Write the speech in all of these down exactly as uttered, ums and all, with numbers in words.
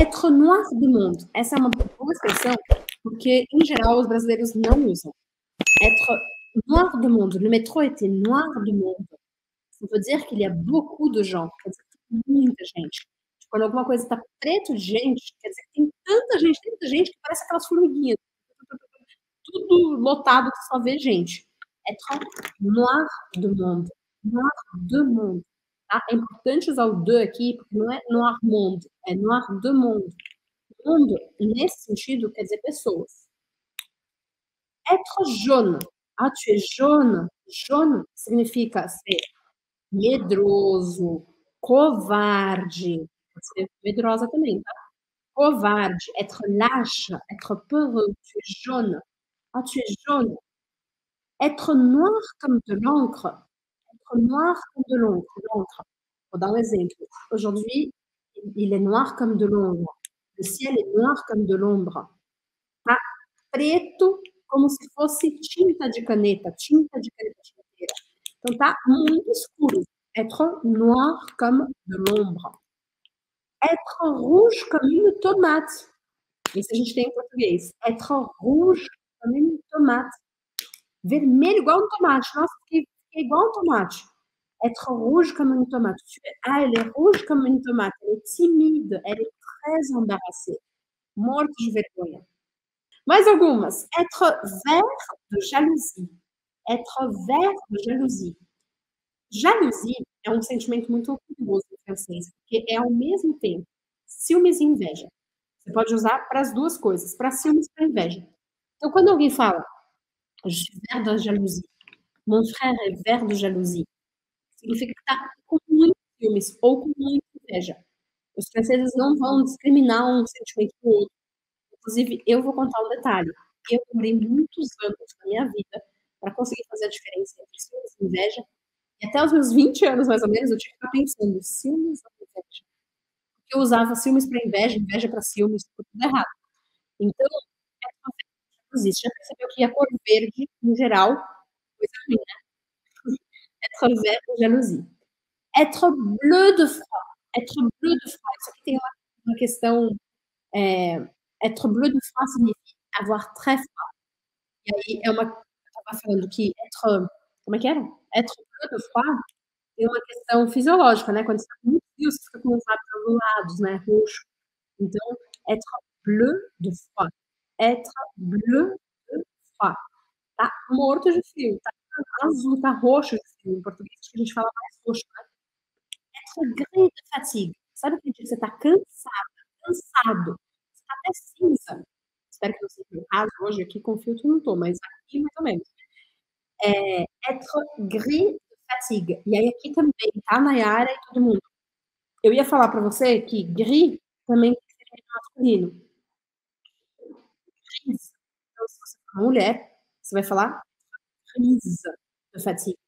être noir du monde. Essa é uma boa expressão, porque, em geral, os brasileiros não usam. Être noir du monde. Le métro était noir du monde. Ça veut dire qu'il y a beaucoup de gens. Quer dizer, tem muita gente. Quando alguma coisa está preto de gente, quer dizer, tem tanta gente, tanta gente, que parece aquelas formiguinhas. Tudo lotado que só vê gente. Être noir du monde. Noir du monde. Ah, é importante usar o de aqui, porque não é noir monde, é noir de monde. Mundo, nesse sentido, quer dizer pessoas. Être jaune. Ah, tu es jaune. Jaune significa ser medroso, covarde. Pode ser medrosa também, tá? Covarde. Être lâche. Être peureux. Tu es jaune. Ah, tu es jaune. Être noir comme de l'encre. Noir comme de l'encre. Vou dar um exemplo. Aujourd'hui, il est noir comme de l'ombre. Le ciel est noir comme de l'ombre. Tá preto como se fosse tinta de caneta, tinta de caneta de então tá muito escuro. Être noir comme de l'ombre. Être rouge comme une tomate. Isso a gente tem em português. Être rouge comme une tomate. Vermelho igual um tomate. Nossa, que igual um tomate. Être rouge comme une tomate. Ah, elle est rouge comme une tomate. Elle est timide. Elle est très embarrassée. Morte de vergonha. Mais algumas. Être vert de jalousie. Être vert de jalousie. Jalousie é um sentimento muito curioso em francês, porque é ao mesmo tempo ciúmes e inveja. Você pode usar para as duas coisas, para ciúmes e para inveja. Então, quando alguém fala je suis vert de jalousie, mon frère é vert de jalousie. Significa que está com muitos ciúmes ou com muita inveja. Os franceses não vão discriminar um sentimento do outro. Inclusive, eu vou contar um detalhe. Eu demorei muitos anos da minha vida para conseguir fazer a diferença entre ciúmes e inveja. E até os meus vinte anos, mais ou menos, eu tinha que ficar pensando ciúmes ou inveja. Porque eu usava ciúmes para inveja, inveja para ciúmes, ficou tudo errado. Então, é uma coisa que já percebeu que a cor verde, em geral, être vert de jalousie. Être bleu de froid. Être bleu de froid. Isso aqui tem uma, uma questão. É, être bleu de froid significa avoir très froid. E aí é uma. Eu estava falando que être. Como é que era? Être bleu de froid tem uma questão fisiológica, né? Quando você está com muito frio, você fica com os lábios lados, né? Roxo. Então, être bleu de froid. Être bleu de froid. Tá morto de frio, tá azul, tá roxo de frio. Em português, acho que a gente fala mais roxo, né? Être gris de fatigue. Sabe o que você tá cansado, cansado. Você tá até cinza. Espero que não seja o caso hoje aqui, com filtro não tô, mas aqui mais ou menos. É, être gris de fatigue. E aí aqui também, tá, Nayara e todo mundo? Eu ia falar pra você que gris também tem que ser masculino. Gris. Então, se você for uma mulher, você vai falar grise de fatigue.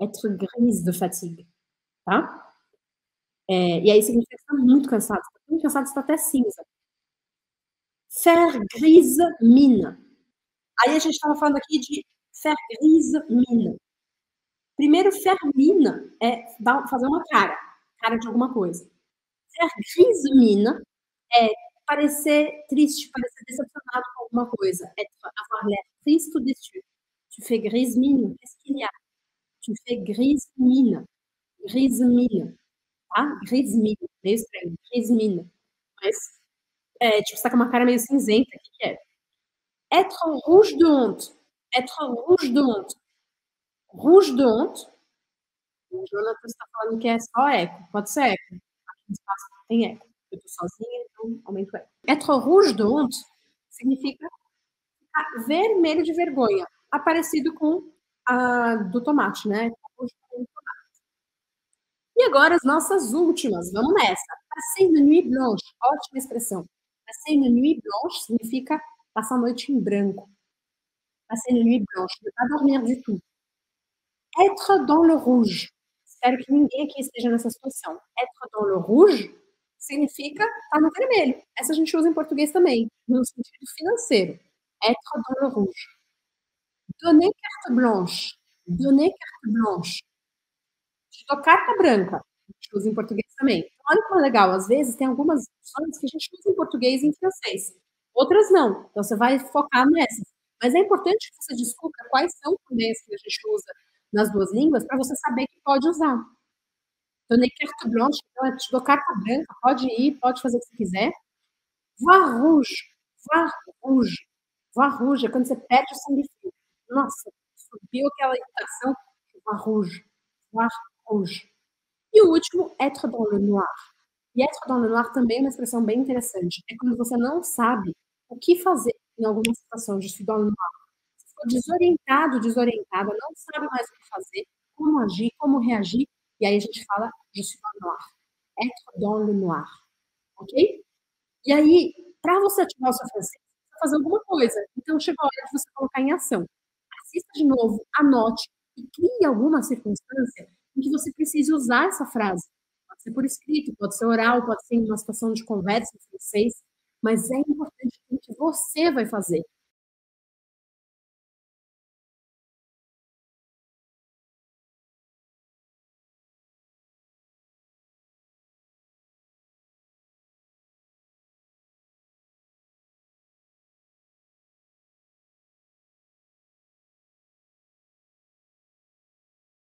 Être grise de fatigue. Tá? É, e aí significa que você está muito cansado. Você está muito cansado, você está até cinza. Faire grise mine. Aí a gente estava falando aqui de faire grise mine. Primeiro, faire mine é dar, fazer uma cara. Cara de alguma coisa. Faire grise mine é parecer triste, parecer decepcionado com alguma coisa. É avoir l'air triste ou déçu. Tu fais grise mine. Qu'est-ce qu'il y a? Tu fais grise mine. Grise mine. Tá? Grise mine. Meio estranho. Grise mine. Mas, é, tipo, você tá com uma cara meio cinzenta. O que, que é? Être rouge de honte. Être rouge de honte. Rouge de honte. O Jonathan está falando que é só eco. Pode ser eco. Aqui no espaço não tem eco. Eu tô sozinha, então aumento o eco. Être rouge de honte significa ficar vermelho de vergonha. Parecido com a do tomate, né? E agora as nossas últimas. Vamos nessa. Passer une nuit blanche. Ótima expressão. Passer une nuit blanche significa passar a noite em branco. Passer une nuit blanche. Não vai dormir de tudo. Être dans le rouge. Espero que ninguém aqui esteja nessa situação. Être dans le rouge significa estar no vermelho. Essa a gente usa em português também, no sentido financeiro. Être dans le rouge. Donner carte blanche. Donner carte blanche. Te dou carta branca. A gente usa em português também. Olha que legal, às vezes tem algumas opções que a gente usa em português e em francês, outras não. Então, você vai focar nessas. Mas é importante que você descubra quais são também as que a gente usa nas duas línguas para você saber que pode usar. Donnei carte blanche, então eu te dou carta branca, pode ir, pode fazer o que você quiser. Voir rouge, voir rouge. Voir rouge é quando você perde o sangue frio. Nossa, subiu aquela irritação. Voir rouge, voir rouge. E o último, être dans le noir. E être dans le noir também é uma expressão bem interessante. É quando você não sabe o que fazer em alguma situação. Je suis dans le noir. Você ficou desorientado, desorientada, não sabe mais o que fazer, como agir, como reagir. E aí a gente fala, je suis dans le noir. Être dans le noir. Ok? E aí, para você ativar o seu francês, você vai fazer alguma coisa. Então, chegou a hora de você colocar em ação. Assista de novo, anote e crie alguma circunstância em que você precise usar essa frase. Pode ser por escrito, pode ser oral, pode ser em uma situação de conversa em francês, mas é importante o que você vai fazer.